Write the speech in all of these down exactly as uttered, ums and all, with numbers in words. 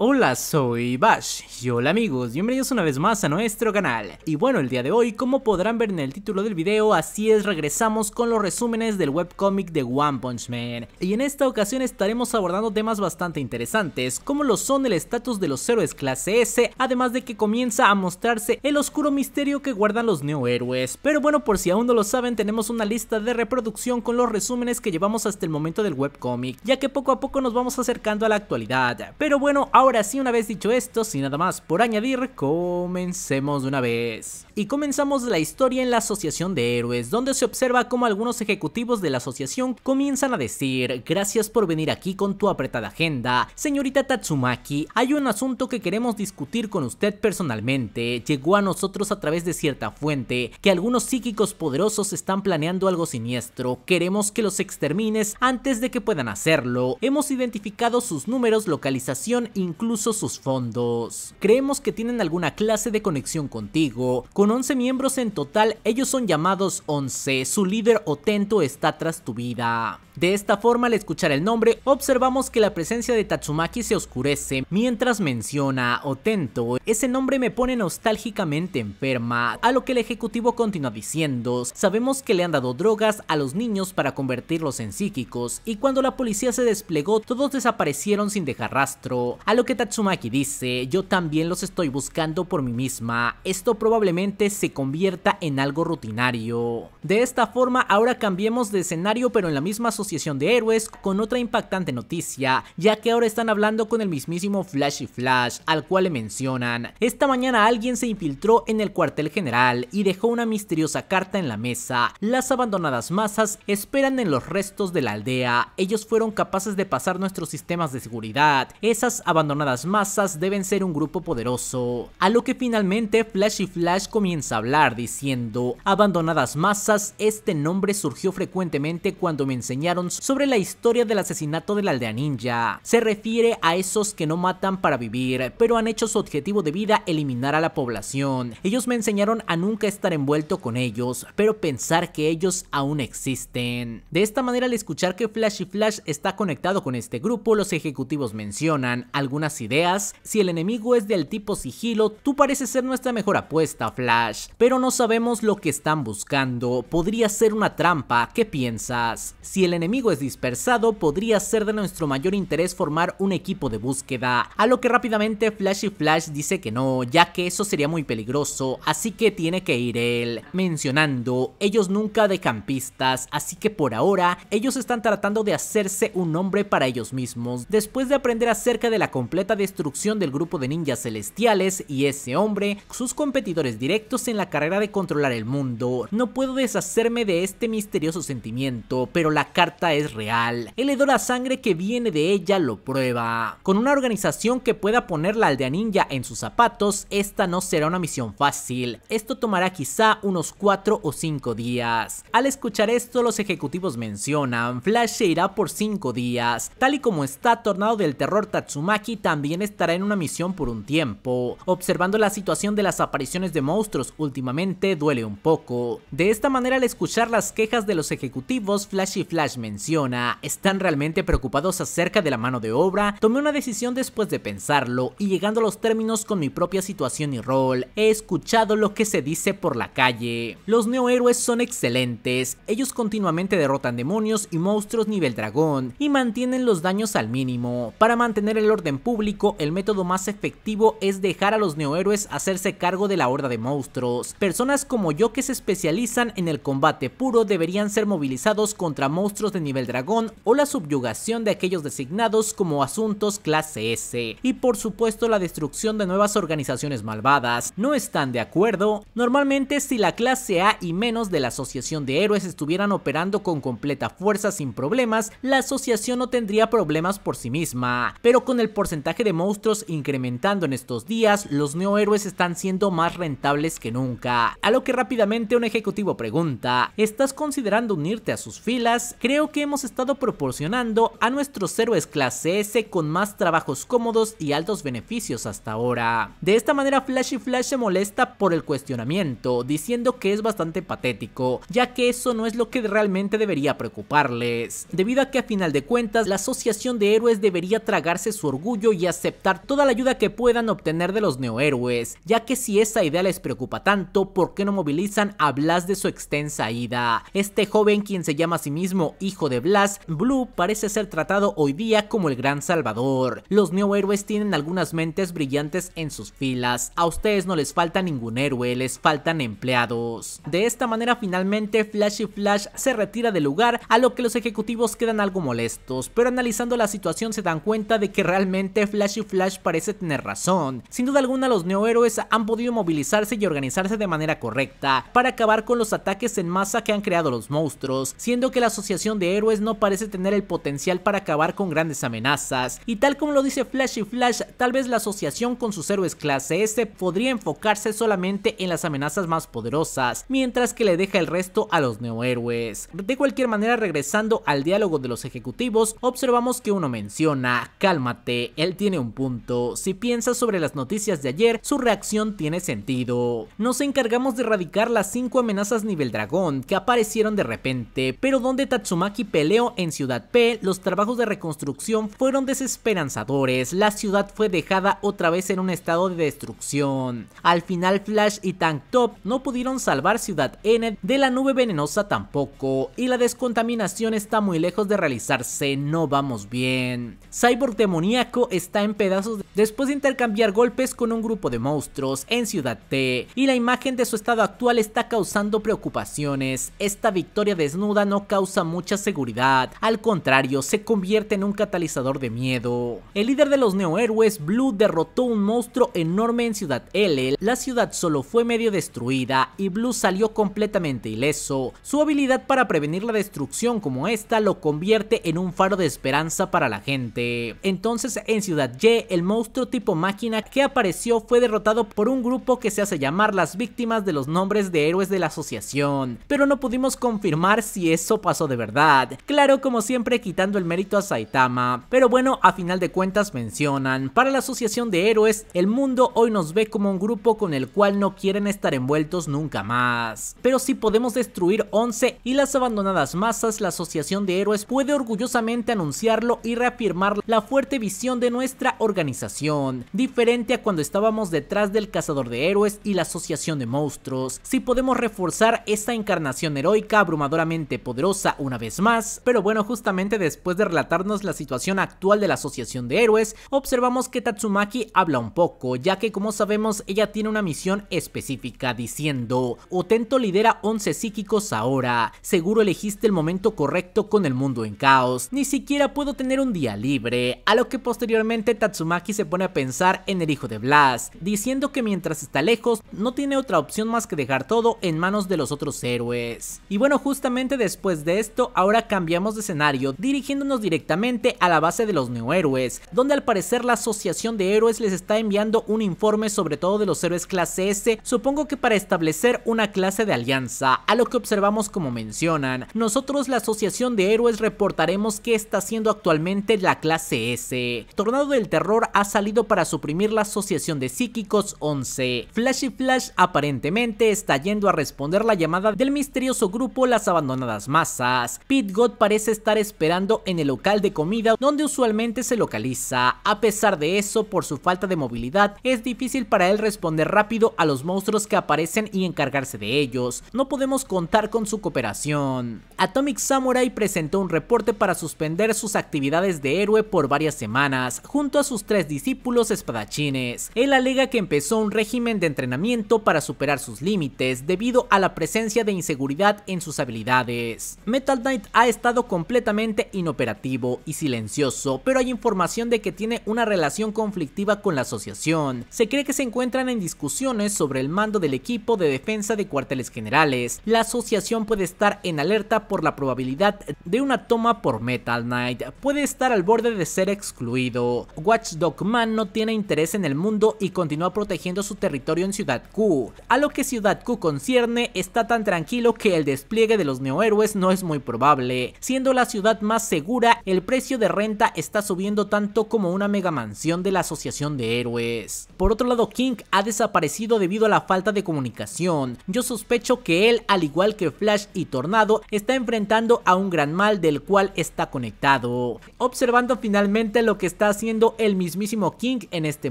Hola, soy Bash y hola amigos, bienvenidos una vez más a nuestro canal. Y bueno, el día de hoy, como podrán ver en el título del video, así es, regresamos con los resúmenes del webcomic de One Punch Man. Y en esta ocasión estaremos abordando temas bastante interesantes, como lo son el estatus de los héroes clase S, además de que comienza a mostrarse el oscuro misterio que guardan los Neo héroes. Pero bueno, por si aún no lo saben, tenemos una lista de reproducción con los resúmenes que llevamos hasta el momento del webcomic, ya que poco a poco nos vamos acercando a la actualidad. Pero bueno, ahora Ahora sí, una vez dicho esto, sin nada más por añadir, comencemos de una vez. Y comenzamos la historia en la Asociación de Héroes, donde se observa cómo algunos ejecutivos de la asociación comienzan a decir: gracias por venir aquí con tu apretada agenda, señorita Tatsumaki, hay un asunto que queremos discutir con usted personalmente. Llegó a nosotros a través de cierta fuente que algunos psíquicos poderosos están planeando algo siniestro, queremos que los extermines antes de que puedan hacerlo. Hemos identificado sus números, localización, incluso sus fondos. Creemos que tienen alguna clase de conexión contigo. Con once miembros en total, ellos son llamados once. Su líder Otento está tras tu vida. De esta forma, al escuchar el nombre, observamos que la presencia de Tatsumaki se oscurece mientras menciona Otento. Ese nombre me pone nostálgicamente enferma. A lo que el ejecutivo continúa diciendo: sabemos que le han dado drogas a los niños para convertirlos en psíquicos, y cuando la policía se desplegó, todos desaparecieron sin dejar rastro. A lo que Tatsumaki dice: yo también los estoy buscando por mí misma, esto probablemente se convierta en algo rutinario. De esta forma, ahora cambiemos de escenario, pero en la misma asociación Asociación de Héroes, con otra impactante noticia, ya que ahora están hablando con el mismísimo Flashy Flash, al cual le mencionan: esta mañana alguien se infiltró en el cuartel general y dejó una misteriosa carta en la mesa. Las abandonadas masas esperan en los restos de la aldea, ellos fueron capaces de pasar nuestros sistemas de seguridad, esas abandonadas masas deben ser un grupo poderoso. A lo que finalmente Flashy Flash comienza a hablar diciendo: abandonadas masas, este nombre surgió frecuentemente cuando me enseñaron sobre la historia del asesinato de la aldea ninja. Se refiere a esos que no matan para vivir, pero han hecho su objetivo de vida eliminar a la población. Ellos me enseñaron a nunca estar envuelto con ellos, pero pensar que ellos aún existen. De esta manera, al escuchar que Flashy Flash está conectado con este grupo, los ejecutivos mencionan algunas ideas: si el enemigo es del tipo sigilo, tú pareces ser nuestra mejor apuesta, Flash, pero no sabemos lo que están buscando, podría ser una trampa, ¿qué piensas? Si el enemigo enemigo es dispersado, podría ser de nuestro mayor interés formar un equipo de búsqueda. A lo que rápidamente Flashy Flash dice que no, ya que eso sería muy peligroso, así que tiene que ir él, mencionando: ellos nunca dejan pistas, así que por ahora ellos están tratando de hacerse un nombre para ellos mismos, después de aprender acerca de la completa destrucción del grupo de ninjas celestiales y ese hombre, sus competidores directos en la carrera de controlar el mundo. No puedo deshacerme de este misterioso sentimiento, pero la carta es real, el hedor a sangre que viene de ella lo prueba. Con una organización que pueda poner la aldea ninja en sus zapatos, esta no será una misión fácil, esto tomará quizá unos cuatro o cinco días. Al escuchar esto, los ejecutivos mencionan: Flash se irá por cinco días, tal y como está Tornado del Terror, Tatsumaki también estará en una misión por un tiempo. Observando la situación de las apariciones de monstruos últimamente, duele un poco. De esta manera, al escuchar las quejas de los ejecutivos, Flashy Flash menciona menciona, están realmente preocupados acerca de la mano de obra, tomé una decisión después de pensarlo y llegando a los términos con mi propia situación y rol, he escuchado lo que se dice por la calle. Los neohéroes son excelentes, ellos continuamente derrotan demonios y monstruos nivel dragón y mantienen los daños al mínimo. Para mantener el orden público, el método más efectivo es dejar a los neohéroes hacerse cargo de la horda de monstruos. Personas como yo que se especializan en el combate puro deberían ser movilizados contra monstruos de de nivel dragón o la subyugación de aquellos designados como asuntos clase S y por supuesto la destrucción de nuevas organizaciones malvadas. ¿No están de acuerdo? Normalmente, si la clase A y menos de la Asociación de Héroes estuvieran operando con completa fuerza sin problemas, la asociación no tendría problemas por sí misma, pero con el porcentaje de monstruos incrementando en estos días, los neohéroes están siendo más rentables que nunca. A lo que rápidamente un ejecutivo pregunta: ¿estás considerando unirte a sus filas? Creo creo que hemos estado proporcionando a nuestros héroes clase S con más trabajos cómodos y altos beneficios hasta ahora. De esta manera Flashy Flash se molesta por el cuestionamiento, diciendo que es bastante patético, ya que eso no es lo que realmente debería preocuparles, debido a que a final de cuentas la Asociación de Héroes debería tragarse su orgullo y aceptar toda la ayuda que puedan obtener de los neohéroes, ya que si esa idea les preocupa tanto, ¿por qué no movilizan a Blast de su extensa ida? Este joven, quien se llama a sí mismo hijo de Blast, Blue, parece ser tratado hoy día como el gran salvador. Los neohéroes tienen algunas mentes brillantes en sus filas, a ustedes no les falta ningún héroe, les faltan empleados. De esta manera finalmente Flashy Flash se retira del lugar, a lo que los ejecutivos quedan algo molestos, pero analizando la situación se dan cuenta de que realmente Flashy Flash parece tener razón. Sin duda alguna los neohéroes han podido movilizarse y organizarse de manera correcta para acabar con los ataques en masa que han creado los monstruos, siendo que la Asociación de Héroes no parece tener el potencial para acabar con grandes amenazas, y tal como lo dice Flashy Flash, tal vez la asociación con sus héroes clase S podría enfocarse solamente en las amenazas más poderosas, mientras que le deja el resto a los neohéroes. De cualquier manera, regresando al diálogo de los ejecutivos, observamos que uno menciona: cálmate, él tiene un punto, si piensas sobre las noticias de ayer, su reacción tiene sentido. Nos encargamos de erradicar las cinco amenazas nivel dragón que aparecieron de repente, pero donde Tatsumaki peleó en Ciudad P, los trabajos de reconstrucción fueron desesperanzadores, la ciudad fue dejada otra vez en un estado de destrucción. Al final Flash y Tank Top no pudieron salvar Ciudad N de la nube venenosa tampoco, y la descontaminación está muy lejos de realizarse, no vamos bien. Cyborg Demoníaco está en pedazos después de intercambiar golpes con un grupo de monstruos en Ciudad T, y la imagen de su estado actual está causando preocupaciones. Esta victoria desnuda no causa mucha seguridad, al contrario, se convierte en un catalizador de miedo. El líder de los neohéroes, Blue, derrotó un monstruo enorme en Ciudad L, la ciudad solo fue medio destruida y Blue salió completamente ileso. Su habilidad para prevenir la destrucción como esta lo convierte en un faro de esperanza para la gente. Entonces en Ciudad Y, el monstruo tipo máquina que apareció fue derrotado por un grupo que se hace llamar las víctimas de los nombres de héroes de la asociación, pero no pudimos confirmar si eso pasó de verdad, claro, como siempre quitando el mérito a Saitama, pero bueno, a final de cuentas mencionan: para la Asociación de Héroes, el mundo hoy nos ve como un grupo con el cual no quieren estar envueltos nunca más, pero si podemos destruir once y las abandonadas masas, la Asociación de Héroes puede orgullosamente anunciarlo y reafirmar la fuerte visión de nuestra organización, diferente a cuando estábamos detrás del Cazador de Héroes y la Asociación de Monstruos. Si podemos reforzar esa encarnación heroica abrumadoramente poderosa una vez más. Pero bueno, justamente después de relatarnos la situación actual de la Asociación de Héroes, observamos que Tatsumaki habla un poco, ya que como sabemos ella tiene una misión específica, diciendo: Otento lidera once psíquicos ahora, seguro elegiste el momento correcto con el mundo en caos, ni siquiera puedo tener un día libre. A lo que posteriormente Tatsumaki se pone a pensar en el hijo de Blast, diciendo que mientras está lejos no tiene otra opción más que dejar todo en manos de los otros héroes. Y bueno, justamente después de esto ahora cambiamos de escenario, dirigiéndonos directamente a la base de los neohéroes, donde al parecer la Asociación de Héroes les está enviando un informe sobre todo de los héroes clase S, supongo que para establecer una clase de alianza, a lo que observamos como mencionan: nosotros la Asociación de Héroes reportaremos qué está haciendo actualmente la clase S. Tornado del Terror ha salido para suprimir la Asociación de Psíquicos once. Flashy Flash aparentemente está yendo a responder la llamada del misterioso grupo Las Abandonadas Masas. Pit God parece estar esperando en el local de comida donde usualmente se localiza. A pesar de eso, por su falta de movilidad, es difícil para él responder rápido a los monstruos que aparecen y encargarse de ellos. No podemos contar con su cooperación. Atomic Samurai presentó un reporte para suspender sus actividades de héroe por varias semanas, junto a sus tres discípulos espadachines. Él alega que empezó un régimen de entrenamiento para superar sus límites debido a la presencia de inseguridad en sus habilidades. Metal Knight ha estado completamente inoperativo y silencioso, pero hay información de que tiene una relación conflictiva con la asociación. Se cree que se encuentran en discusiones sobre el mando del equipo de defensa de cuarteles generales. La asociación puede estar en alerta por la probabilidad de una toma por Metal Knight. Puede estar al borde de ser excluido. Watchdog Man no tiene interés en el mundo y continúa protegiendo su territorio en Ciudad Q. A lo que Ciudad Q concierne, está tan tranquilo que el despliegue de los neohéroes no es muy probable. inacabable. Siendo la ciudad más segura, el precio de renta está subiendo tanto como una megamansión de la Asociación de Héroes. Por otro lado, King ha desaparecido debido a la falta de comunicación. Yo sospecho que él, al igual que Flash y Tornado, está enfrentando a un gran mal del cual está conectado. Observando finalmente lo que está haciendo el mismísimo King en este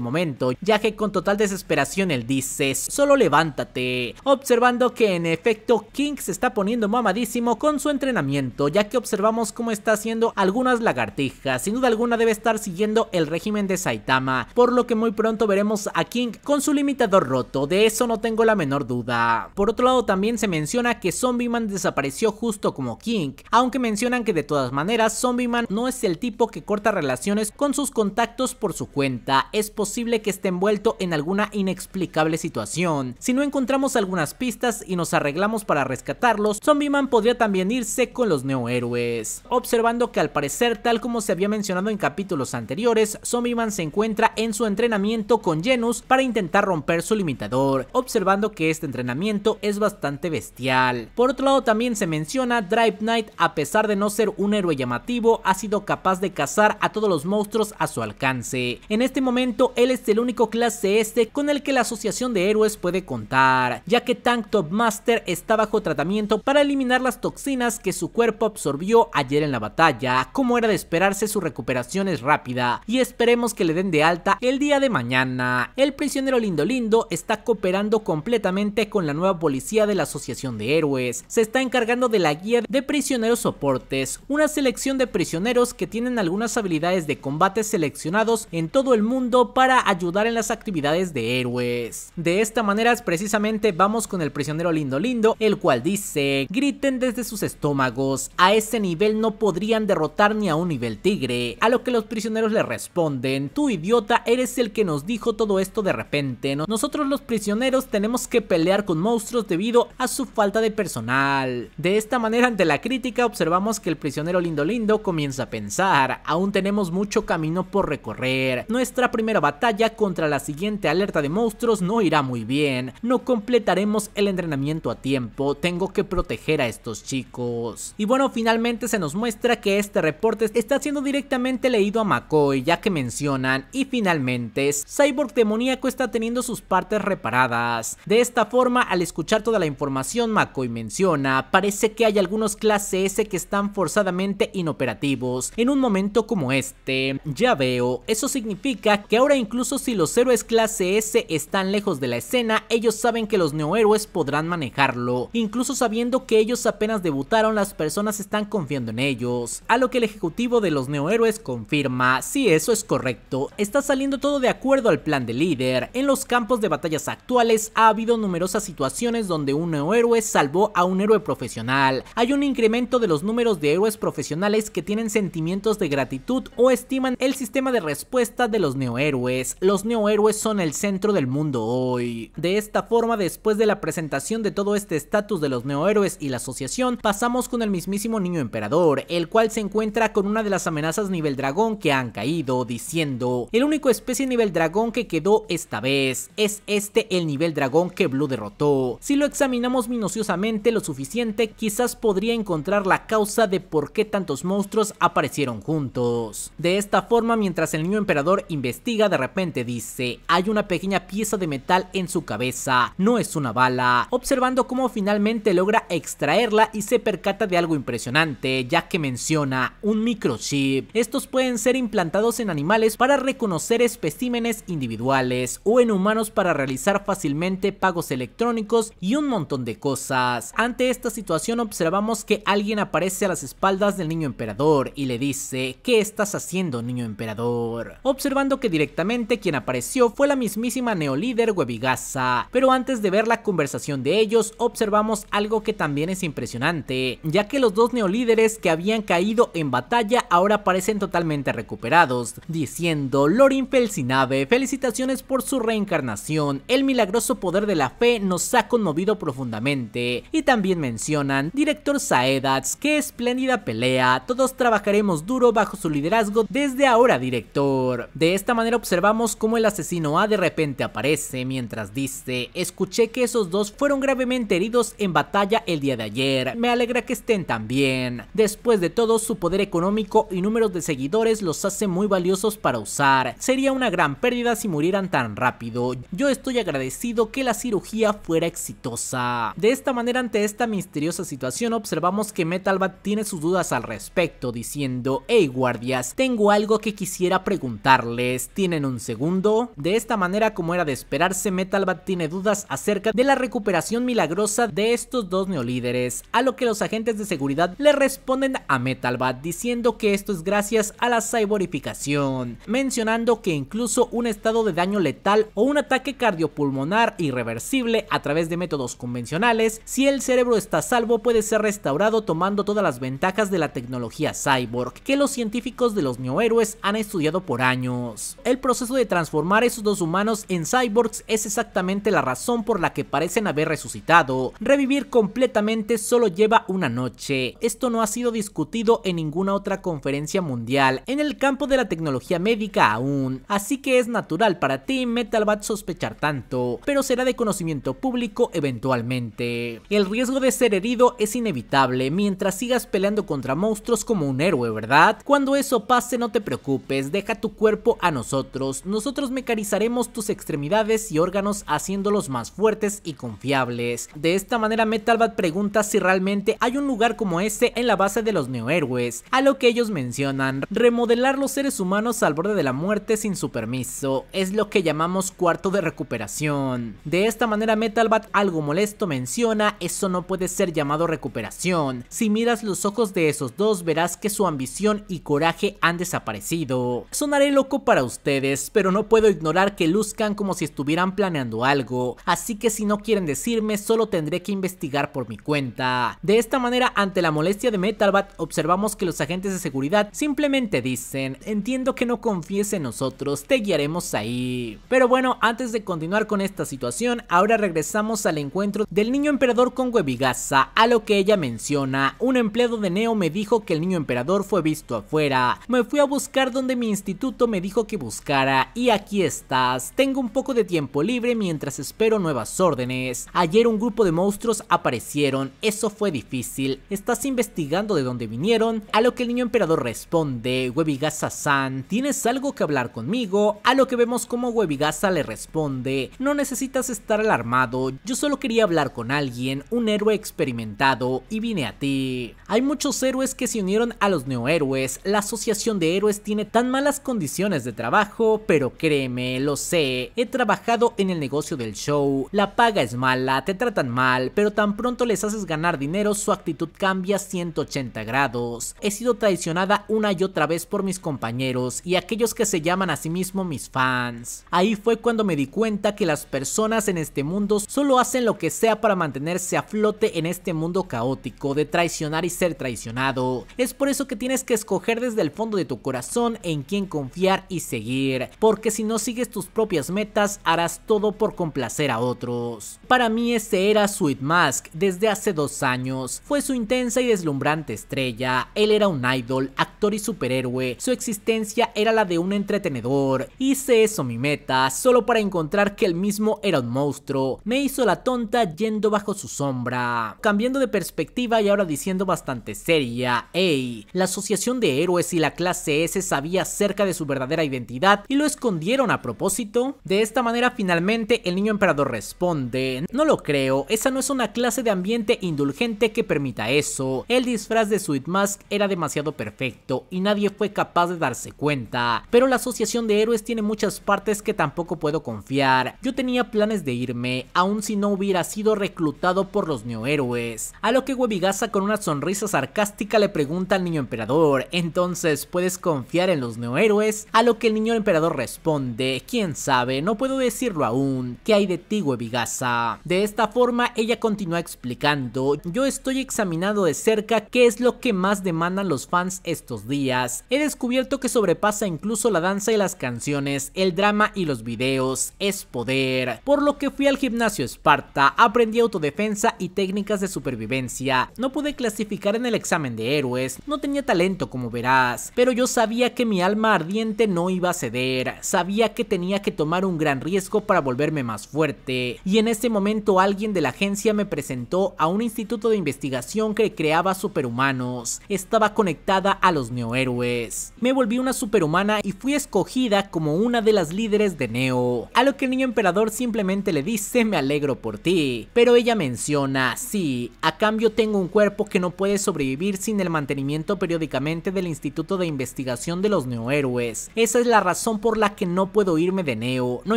momento, ya que con total desesperación él dice: solo levántate. Observando que en efecto King se está poniendo mamadísimo con su entrenamiento, ya que observamos cómo está haciendo algunas lagartijas. Sin duda alguna debe estar siguiendo el régimen de Saitama, por lo que muy pronto veremos a King con su limitador roto, de eso no tengo la menor duda. Por otro lado, también se menciona que Zombie Man desapareció justo como King, aunque mencionan que de todas maneras Zombie Man no es el tipo que corta relaciones con sus contactos por su cuenta, es posible que esté envuelto en alguna inexplicable situación. Si no encontramos algunas pistas y nos arreglamos para rescatarlos, Zombie Man podría también irse con los Neo Héroes. Observando que al parecer, tal como se había mencionado en capítulos anteriores, Zombie Man se encuentra en su entrenamiento con Genus para intentar romper su limitador, observando que este entrenamiento es bastante bestial. Por otro lado, también se menciona Drive Knight, a pesar de no ser un héroe llamativo, ha sido capaz de cazar a todos los monstruos a su alcance. En este momento él es el único clase S con el que la Asociación de Héroes puede contar, ya que Tank Top Master está bajo tratamiento para eliminar las toxinas que su cuerpo absorbió ayer en la batalla. Como era de esperarse, su recuperación es rápida y esperemos que le den de alta el día de mañana. El prisionero Lindo Lindo está cooperando completamente con la nueva policía de la Asociación de Héroes, se está encargando de la guía de prisioneros soportes, una selección de prisioneros que tienen algunas habilidades de combate seleccionados en todo el mundo para ayudar en las actividades de héroes. De esta manera precisamente vamos con el prisionero Lindo Lindo, el cual dice: griten desde sus estómagos, a ese nivel no podrían derrotar ni a un nivel tigre. A lo que los prisioneros le responden: tú idiota, eres el que nos dijo todo esto de repente, nosotros los prisioneros tenemos que pelear con monstruos debido a su falta de personal. De esta manera, ante la crítica, observamos que el prisionero Lindo Lindo comienza a pensar: aún tenemos mucho camino por recorrer, nuestra primera batalla contra la siguiente alerta de monstruos no irá muy bien, no completaremos el entrenamiento a tiempo, tengo que proteger a estos chicos. Y bueno, finalmente se nos muestra que este reporte está siendo directamente leído a McCoy, ya que mencionan: y finalmente Cyborg Demoníaco está teniendo sus partes reparadas. De esta forma, al escuchar toda la información, McCoy menciona: parece que hay algunos clase S que están forzadamente inoperativos en un momento como este. Ya veo, eso significa que ahora incluso si los héroes clase S están lejos de la escena, ellos saben que los neohéroes podrán manejarlo, incluso sabiendo que ellos apenas debutaron, las personas están confiando en ellos. A lo que el ejecutivo de los neohéroes confirma: sí, eso es correcto, está saliendo todo de acuerdo al plan del líder. En los campos de batallas actuales ha habido numerosas situaciones donde un neohéroe salvó a un héroe profesional, hay un incremento de los números de héroes profesionales que tienen sentimientos de gratitud o estiman el sistema de respuesta de los neohéroes. Los neohéroes son el centro del mundo hoy. De esta forma, después de la presentación de todo este estatus de los neohéroes y la asociación, pasamos con el mismísimo Niño Emperador, el cual se encuentra con una de las amenazas nivel dragón que han caído, diciendo: el único especie nivel dragón que quedó esta vez, es este el nivel dragón que Blue derrotó. Si lo examinamos minuciosamente lo suficiente, quizás podría encontrar la causa de por qué tantos monstruos aparecieron juntos. De esta forma, mientras el Niño Emperador investiga, de repente dice: hay una pequeña pieza de metal en su cabeza, no es una bala. Observando cómo finalmente logra extraerla y se percata de algo impresionante, ya que menciona: un microchip, estos pueden ser implantados en animales para reconocer especímenes individuales o en humanos para realizar fácilmente pagos electrónicos y un montón de cosas. Ante esta situación, observamos que alguien aparece a las espaldas del Niño Emperador y le dice: ¿qué estás haciendo, Niño Emperador? Observando que directamente quien apareció fue la mismísima neolíder Webigaza, pero antes de ver la conversación de ellos, observamos algo que también es impresionante, ya que los dos neolíderes que habían caído en batalla ahora parecen totalmente recuperados, diciendo: Lorin Felsinabe, felicitaciones por su reencarnación, el milagroso poder de la fe nos ha conmovido profundamente. Y también mencionan: director Saedats, qué espléndida pelea, todos trabajaremos duro bajo su liderazgo desde ahora, director. De esta manera observamos cómo el asesino A de repente aparece, mientras dice: escuché que esos dos fueron gravemente heridos en batalla el día de ayer, me alegra que estén también. Después de todo, su poder económico y números de seguidores los hace muy valiosos para usar. Sería una gran pérdida si murieran tan rápido. Yo estoy agradecido que la cirugía fuera exitosa. De esta manera, ante esta misteriosa situación, observamos que Metal Bat tiene sus dudas al respecto, diciendo: hey guardias, tengo algo que quisiera preguntarles, ¿tienen un segundo? De esta manera, como era de esperarse, Metal Bat tiene dudas acerca de la recuperación milagrosa de estos dos neolíderes, a lo que los agentes de seguridad le responden a Metal Bat diciendo que esto es gracias a la cyborificación, mencionando que incluso un estado de daño letal o un ataque cardiopulmonar irreversible a través de métodos convencionales, si el cerebro está a salvo, puede ser restaurado tomando todas las ventajas de la tecnología cyborg que los científicos de los neohéroes han estudiado por años. El proceso de transformar esos dos humanos en cyborgs es exactamente la razón por la que parecen haber resucitado. Revivir completamente solo lleva una noche. Esto no ha sido discutido en ninguna otra conferencia mundial en el campo de la tecnología médica aún, así que es natural para ti, Metal Bat, sospechar tanto, pero será de conocimiento público eventualmente. El riesgo de ser herido es inevitable mientras sigas peleando contra monstruos como un héroe, ¿verdad? Cuando eso pase, no te preocupes, deja tu cuerpo a nosotros. Nosotros mecanizaremos tus extremidades y órganos haciéndolos más fuertes y confiables. De esta manera, Metal Bat pregunta si realmente hay un lugar como ese en la base de los neohéroes, a lo que ellos mencionan: remodelar los seres humanos al borde de la muerte sin su permiso, es lo que llamamos cuarto de recuperación. De esta manera, Metal Bat, algo molesto, menciona: eso no puede ser llamado recuperación. Si miras los ojos de esos dos, verás que su ambición y coraje han desaparecido. Sonaré loco para ustedes, pero no puedo ignorar que luzcan como si estuvieran planeando algo, así que si no quieren decirme, solo tendré que investigar por mi cuenta. De esta manera, ante la molestia de Metal Bat, observamos que los agentes de seguridad simplemente dicen: entiendo que no confíes en nosotros, te guiaremos ahí. Pero bueno, antes de continuar con esta situación, ahora regresamos al encuentro del Niño Emperador con Webigaza, a lo que ella menciona: un empleado de Neo me dijo que el Niño Emperador fue visto afuera, me fui a buscar donde mi instituto me dijo que buscara y aquí estás, tengo un poco de tiempo libre mientras espero nuevas órdenes. Ayer un grupo de monstruos aparecieron, eso fue difícil, ¿estás investigando de dónde vinieron? A lo que el Niño Emperador responde: Webigaza-san, ¿tienes algo que hablar conmigo? A lo que vemos como Webigaza le responde: no necesitas estar alarmado, yo solo quería hablar con alguien, un héroe experimentado, y vine a ti. Hay muchos héroes que se unieron a los neohéroes, la Asociación de Héroes tiene tan malas condiciones de trabajo, pero créeme, lo sé, he trabajado en el negocio del show, la paga es mala, te tratan mal, pero tan pronto les haces ganar dinero, su actitud cambia ciento ochenta grados. He sido traicionada una y otra vez por mis compañeros y aquellos que se llaman a sí mismos mis fans. Ahí fue cuando me di cuenta que las personas en este mundo solo hacen lo que sea para mantenerse a flote en este mundo caótico de traicionar y ser traicionado. Es por eso que tienes que escoger desde el fondo de tu corazón en quién confiar y seguir, porque si no sigues tus propias metas, harás todo por complacer a otros. Para mí ese era Sweet Mask desde hace dos años, fue su intensa y deslumbrante estrella, él era un idol, actor y superhéroe, su existencia era la de un entretenedor. Hice eso mi meta, solo para encontrar que él mismo era un monstruo, me hizo la tonta yendo bajo su sombra. Cambiando de perspectiva y ahora diciendo bastante seria: hey, la Asociación de Héroes y la Clase S sabía acerca de su verdadera identidad y lo escondieron a propósito. De esta manera, finalmente el Niño Emperador responde: no lo creo, esa no es una clase de ambiente indulgente que permita eso, el disfraz de Sweet Mask era demasiado perfecto y nadie fue capaz de darse cuenta, pero la Asociación de Héroes tiene muchas partes que tampoco puedo confiar, yo tenía planes de irme, aun si no hubiera sido reclutado por los neohéroes. A lo que Webigaza, con una sonrisa sarcástica, le pregunta al Niño Emperador: entonces, ¿puedes confiar en los neohéroes? A lo que el Niño Emperador responde: quién sabe, no puedo decirlo aún, ¿qué hay de ti, Webigaza? De esta forma, ella continúa explicando: yo estoy examinando de cerca qué es lo que más demandan los fans estos estos días, he descubierto que sobrepasa incluso la danza y las canciones, el drama y los videos, es poder. Por lo que fui al gimnasio Esparta, aprendí autodefensa y técnicas de supervivencia. No pude clasificar en el examen de héroes, no tenía talento como verás, pero yo sabía que mi alma ardiente no iba a ceder, sabía que tenía que tomar un gran riesgo para volverme más fuerte. Y en ese momento alguien de la agencia me presentó a un instituto de investigación que creaba superhumanos. Estaba conectada a los neohéroes. Me volví una superhumana y fui escogida como una de las líderes de Neo, a lo que el Niño Emperador simplemente le dice: me alegro por ti. Pero ella menciona: sí, a cambio tengo un cuerpo que no puede sobrevivir sin el mantenimiento periódicamente del instituto de investigación de los neohéroes. Esa es la razón por la que no puedo irme de Neo, no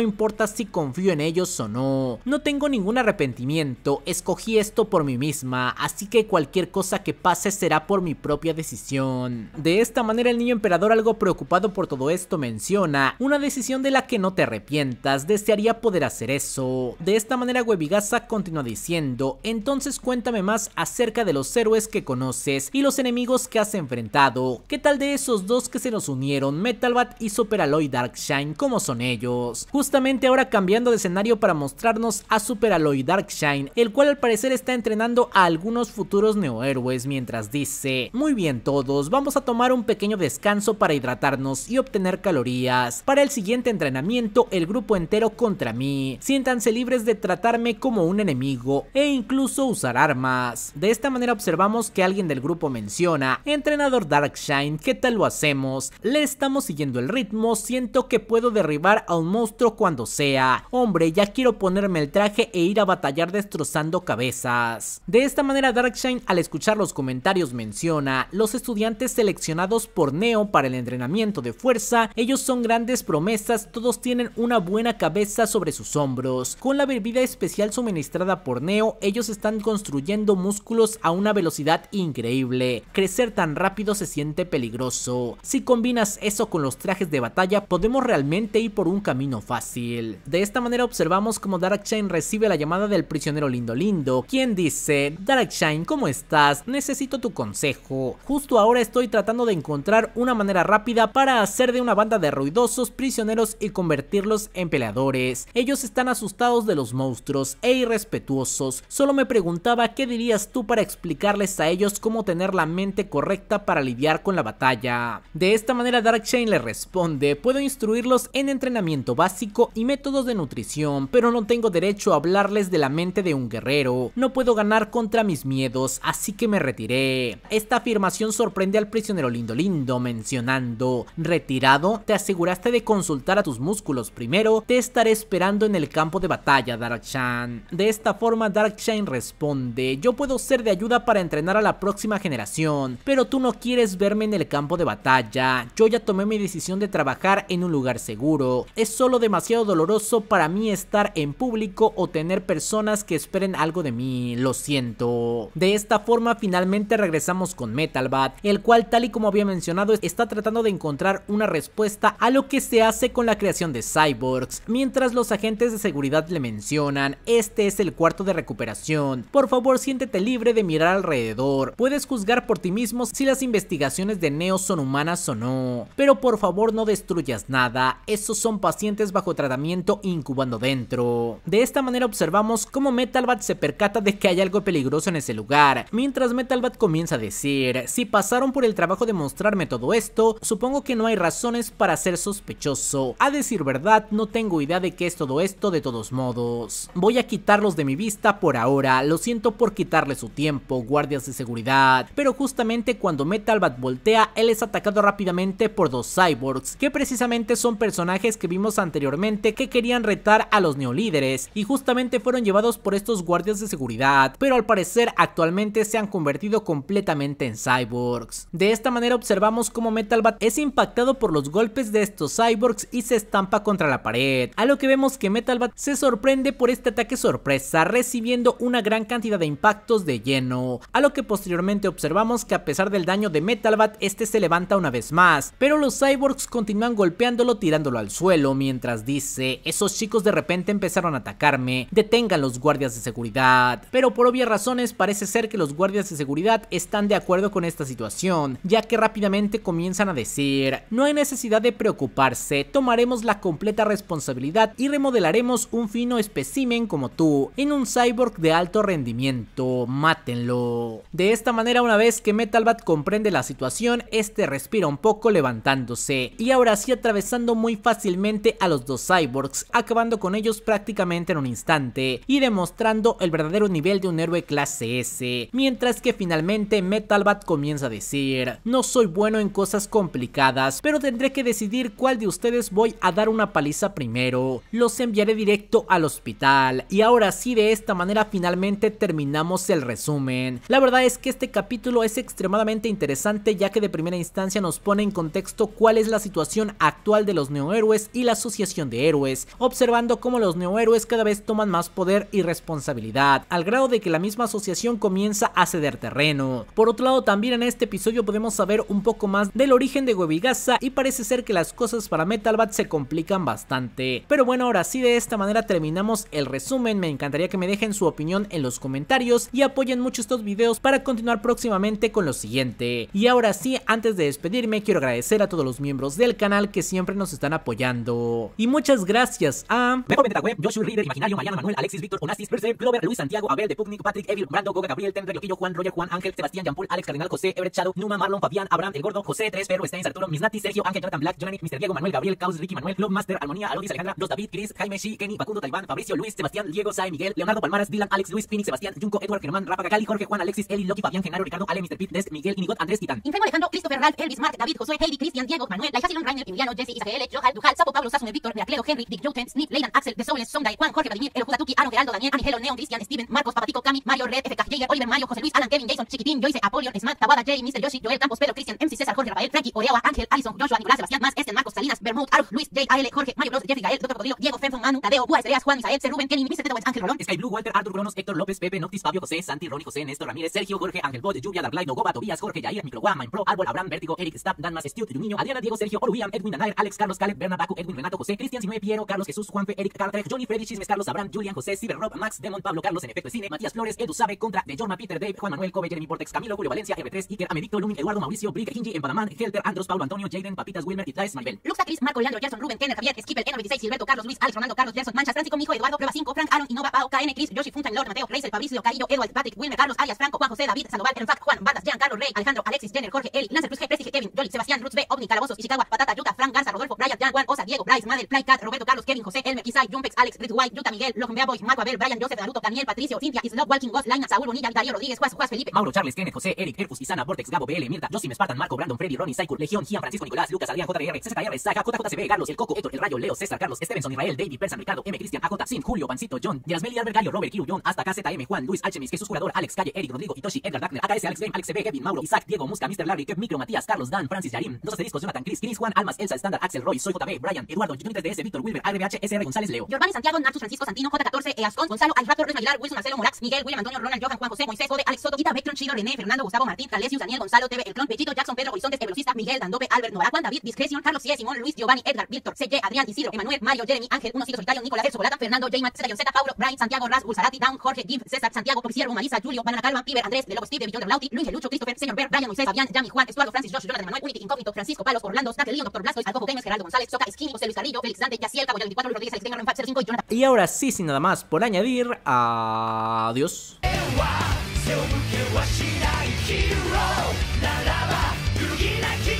importa si confío en ellos o no. No tengo ningún arrepentimiento, escogí esto por mí misma, así que cualquier cosa que pase será por mi propia decisión. De esta manera el Niño Emperador, algo preocupado por todo esto, menciona: una decisión de la que no te arrepientas, desearía poder hacer eso. De esta manera Webigaza continúa diciendo: entonces cuéntame más acerca de los héroes que conoces y los enemigos que has enfrentado. ¿Qué tal de esos dos que se nos unieron, Metal Bat y Super Alloy Darkshine? ¿Cómo son ellos? Justamente ahora cambiando de escenario para mostrarnos a Super Alloy Darkshine, el cual al parecer está entrenando a algunos futuros neohéroes, mientras dice: muy bien todos, vamos a tomar un pequeño descanso para hidratarnos y obtener calorías. Para el siguiente entrenamiento, el grupo entero contra mí. Siéntanse libres de tratarme como un enemigo e incluso usar armas. De esta manera observamos que alguien del grupo menciona: entrenador Darkshine, ¿qué tal lo hacemos? Le estamos siguiendo el ritmo, siento que puedo derribar a un monstruo cuando sea. Hombre, ya quiero ponerme el traje e ir a batallar destrozando cabezas. De esta manera Darkshine, al escuchar los comentarios, menciona: los estudiantes seleccionados por Neo para el entrenamiento de fuerza, ellos son grandes promesas, todos tienen una buena cabeza sobre sus hombros. Con la bebida especial suministrada por Neo, ellos están construyendo músculos a una velocidad increíble. Crecer tan rápido se siente peligroso. Si combinas eso con los trajes de batalla, podemos realmente ir por un camino fácil. De esta manera observamos como Darkshine recibe la llamada del prisionero Lindo Lindo, quien dice: Darkshine, ¿cómo estás? Necesito tu consejo. Justo ahora estoy tratando de encontrar una manera rápida para hacer de una banda de ruidosos prisioneros y convertirlos en peleadores. Ellos están asustados de los monstruos e irrespetuosos. Solo me preguntaba qué dirías tú para explicarles a ellos cómo tener la mente correcta para lidiar con la batalla. De esta manera Darkshine le responde: puedo instruirlos en entrenamiento básico y métodos de nutrición, pero no tengo derecho a hablarles de la mente de un guerrero. No puedo ganar contra mis miedos, así que me retiré. Esta afirmación sorprende al prisionero Lindo Lindo, mencionando: retirado, te aseguraste de consultar a tus músculos primero, te estaré esperando en el campo de batalla, Darkshine. De esta forma Darkshine responde: yo puedo ser de ayuda para entrenar a la próxima generación, pero tú no quieres verme en el campo de batalla. Yo ya tomé mi decisión de trabajar en un lugar seguro. Es solo demasiado doloroso para mí estar en público o tener personas que esperen algo de mí, lo siento. De esta forma finalmente regresamos con Metal Bat, el cual, tal y como había mencionado, está tratando de encontrar una respuesta a lo que se hace con la creación de Cyborgs, mientras los agentes de seguridad le mencionan: este es el cuarto de recuperación, por favor siéntete libre de mirar alrededor, puedes juzgar por ti mismo si las investigaciones de Neo son humanas o no, pero por favor no destruyas nada, esos son pacientes bajo tratamiento incubando dentro. De esta manera observamos cómo Metal Bat se percata de que hay algo peligroso en ese lugar, mientras Metal Bat comienza a decir: si pasaron por el trabajo de mostrarme todo esto, supongo que no hay razones para ser sospechoso, a decir verdad no tengo idea de qué es todo esto de todos modos, voy a quitarlos de mi vista por ahora, lo siento por quitarle su tiempo, guardias de seguridad. Pero justamente cuando Metal Bat voltea, él es atacado rápidamente por dos cyborgs, que precisamente son personajes que vimos anteriormente que querían retar a los neolíderes y justamente fueron llevados por estos guardias de seguridad, pero al parecer actualmente se han convertido completamente en cyborgs. De esta manera observamos cómo Metal Bat es impactado por los golpes de estos cyborgs y se estampa contra la pared, a lo que vemos que Metal Bat se sorprende por este ataque sorpresa, recibiendo una gran cantidad de impactos de lleno, a lo que posteriormente observamos que a pesar del daño de Metal Bat, este se levanta una vez más, pero los cyborgs continúan golpeándolo, tirándolo al suelo, mientras dice: esos chicos de repente empezaron a atacarme, detengan los guardias de seguridad. Pero por obvias razones parece ser que los guardias de seguridad están de acuerdo con esta situación, ya que rápidamente comienzan a decir: no hay necesidad de preocuparse, tomaremos la completa responsabilidad y remodelaremos un fino espécimen como tú en un cyborg de alto rendimiento, mátenlo. De esta manera, una vez que Metal Bat comprende la situación, este respira un poco levantándose y ahora sí atravesando muy fácilmente a los dos cyborgs, acabando con ellos prácticamente en un instante y demostrando el verdadero nivel de un héroe clase S, mientras que finalmente Metal Bat comienza a decir: no soy bueno en cosas complicadas, pero tendré que decidir cuál de ustedes voy a dar una paliza primero, los enviaré directo al hospital. Y ahora sí, de esta manera finalmente terminamos el resumen. La verdad es que este capítulo es extremadamente interesante, ya que de primera instancia nos pone en contexto cuál es la situación actual de los neohéroes y la asociación de héroes, observando cómo los neohéroes cada vez toman más poder y responsabilidad, al grado de que la misma asociación comienza a ceder terreno. Por otro lado, también en este episodio podemos saber un poco más del origen de Webigaza y parece ser que las cosas para Metal Bat se complican bastante. Pero bueno, ahora sí, de esta manera terminamos el resumen. Me encantaría que me dejen su opinión en los comentarios y apoyen mucho estos videos para continuar próximamente con lo siguiente. Y ahora sí, antes de despedirme, quiero agradecer a todos los miembros del canal que siempre nos están apoyando. Y muchas gracias a Mejor Vendetta Web, Joshua Reader, Imaginario, Mariano Manuel, Alexis, Víctor, Onassis, Berserk, Glover, Luis Santiago, Abel, De Pugnic, Patrick, Evil, Brando, Goga, Gabriel, Ten, Reloquillo, Juan, Roger, Juan, Ángel, Sebastián, Jean Paul, Alex, Cardinal, José, Everett, Shadow, Numa, Marlon, Fabián, Abraham, El Gordo, José, Tres, Perro, Steins, Arturo, Misnati, Sergio, Ángel, Jonathan, Black, Jonani, mister Diego, Manuel, Gabriel, Caos, Ricky, Manuel, Lobmaster, Armonía, Alodis, Alejandra, Los David, Chris, Jaime, Shi, Kenny, Facundo, Talibán, Fabricio, Luis, Sebastián, Diego, Sai, Miguel, Leonardo, Palmaras, Dylan, Alex, Luis, Phoenix, Sebastián, Junco, Edward, Germán, Rafa, Cali, Jorge, Juan, Alexis, Eli, Loki, Fabián, Genaro, Ricardo, Ale, mister Pit, Des, Miguel, Inigot, Andrés, Titán, Infemo, Alejandro, Christopher, Ralph, Elvis, Mark, David, Josué, Heidi, Cristian, Diego, Manuel, Lajasilon, Rainer, Emiliano, Jesse, Israel, Johal, Duhal, Sapo, Pablo, Sasune, Víctor, Miracledo, Henry, Dick, Jouten, Smith, Leyland, Axel, The Souls, Sonday, Juan, Jorge, Vladimir, El Judatuki, Aaron, Geraldo, Daniel, Angelo, Neon, Cristian, Steven, Marcos, Papatico, Cami, Mario, Red, F K, Jager, Oliver, Mario, José Luis, Alan, Kevin, Jason, Chiquitín, Joyce, Apolion, Smart, Tawada, Jay, mister Yoshi, Joel, Campos, Pedro, Cristian, M C, César, Jorge, Rafael, Frankie, Oreawa, Ángel, Alison, Joshua, Nicolás, Sebastián, Más, Esten, Marcos, Salinas, Bermud, Aruf, Luis, J, A L, Jorge, Mario Bros, Jeffrey, Gael, doctor Codillo, Diego, Fenton, Manu, Tadeo, Bua, Estrellas, Juan, Misael, Rubén, Kenny, mister Teto, Ángel, Rolón, Sky Blue, Walter, Arthur, Cronos, Héctor, López, Pepe, Noctis, Fabio, José, Santi, Ronnie, José, Néstor, Ramírez, Sergio, Jorge, Ángel, Bode, Lluvia, Dark Light, Nogoba, Tobías, Jorge, Yair, Microguam, Main Pro, Árbol, Abraham, Vértigo, Eric, Stab, Dan, Más, Stuart, Niño, Adriana, Diego, Sergio, Oruiam, Edwin, Anair, Alex, Carlos, Caleb, Bernabaco, Edwin, Renato, José, Cristian, Sinue, Piero, Carlos, Jesús, Juanfe, Eric, Carter, Johnny, Freddy, Chismes, Carlos, Abraham, Julian, José, Ciber, Rob, Max, Demon, Pablo, Carlos, en efecto cine, Matías Flores, Edu Sabe, Contra, de Jorma, Peter, Dave, Juan Manuel, Cove, Jeremy, Portex, Camilo, Julio, Valencia, R tres, Iker, Amedicto, Lumin, Eduardo, Mauricio, Brick, Hinji, Empadaman, Helter, Andros, Paulo, Antonio, Jaden, Papitas, Wilmer, Itlaes, Maribel, Luxa, Cris, Marco, Leandro, Gerson, Rubén, Kenner, Javier, Skipper, N noventa y seis, Gilberto, Carlos, Luis, Alex, Ronaldo, Carlos, Gerson, Manchas, Francisco, Mijo, Eduardo, Prueba cinco, Frank, Aaron, Innova, Pao, K N, Cris, Yoshi, Funtan, Lord, Mateo, Reisel, Fabricio, Caído, Edward, Patrick, Wilmer, Carlos, alias, Franco, Juan, José, David, Sandoval, Enfac, Juan, Bandas, Jean, Carlos, Rey, Alejandro, Alexis, Jenner, Jorge, Eli, Lancer, Cruz, G, Prestige, Kevin, Jolly, Sebastián, Rutz, B, Ovni, Calabozos, Ishikawa, Patata, Yuta, Frank, Garza, Rodolfo, Brian, Jan, Juan, Osa, Diego, Bryce, Madel, Play, Cat, Roberto, Carlos, Kevin, José, Elmer, Isai, Jumpex, Alex, Ritz, White, Yuta, Miguel, Lombea, Boy, Marco, Abel, Brian, Joseph, Naruto, Daniel, Patricio, Cintia, Islob, Walking, Ghost, Laina, Saúl, Bonilla, Darío, Rodríguez, Juan, Juan, Felipe, Mauro, Charles, Kenneth, José, Eric, Herfus, Isana, Vortex, Gabo, B L, Mirta, Josim, Spartan, Marco, Brandon, Freddy, Ronnie, Saikur, Legión, Gian, Francisco, Nicolás, Lucas, Adrián, J R, C K R, Saga, J J C B, Carlos, El Coco, Héctor, El Rayo, Leo, César, Carlos, Stevenson, Israel, David, Persan, Ricardo, M, Cristian, A J, Sim, Julio, Pancito, John, Yasmeli, Albert, Gallo, Robert, Kiru, John, hasta K Z M, Juan, Luis, Alchemis, Jesús, Curador, Alex, Calle, Eric, Rodrigo, Itoshi, Edgar, Dagner, A K S, Alex, Game, Alex, C B, Kevin, Mauro, Isaac, Diego, Musca, mister Larry, Kev, Micro, Matías, Carlos, Dan, Francis, Yarim, doce de discos, Jonathan, Chris, Chris, Juan, Almas, Elsa, Standard, Axel, Roy, Soy, J B, Brian, Eduardo, Junites, D S, Víctor, Wilber, R B H, S R, González, Leo, Giovanni, Santiago, Nartus, Francisco, Santino, J catorce, Eascon, Gonzalo, Alfactor, Luis, Aguilar, Wilson, Marcelo, Morax, Miguel, William, Antonio, Ronald, Johan, Juan, José, Moisés, Jode, Alex, Soto, Ita, Vectron, Chino, René, Fernando, Gustavo, Martín, Calesius, Daniel, Gonzalo, Teve, El Clon, Pechito, Jackson, Pedro, Horizontes, Evelocista, Miguel, Dandope, Albert, Nora, Juan, David, Discreción, Carlos, Cie, Simón, Luis, Giovanni, Edgar, Víctor, C J, Adrián, Isidro, Emanuel, Mario, Jeremy, Ángel, uno, Cito, Solitario, Nicolás, El Socolata, Fernando, J, Matt, Z, Paulo, Brian, Santiago, Ras, Bulsarati, Down, Jorge, Gif, César, Santiago, Porciero, Marisa, Julio, Banana Calma, Piber, Andrés, De Lobo, Steve, de Millón de Blauti, Luis, Lucho, Christopher, Señor Ver, Brian, Moisés, Fabián, Yami, Juan, Estuardo, Francis, Josh, Jonathan, Manuel, Unity, Incógnito, Francisco, Palos, Orlando, Stack, Leon, doctor Blasco, Alcojo, Games, Geraldo, González, Soca, Esquini, José Luis Carrillo, Félix Dante, Yaciel, Cabo, veinticuatro, Luis Rodríguez, Alexander, Renfat, cero cinco y Jonathan. Y ahora sí, sin nada más por añadir, adiós.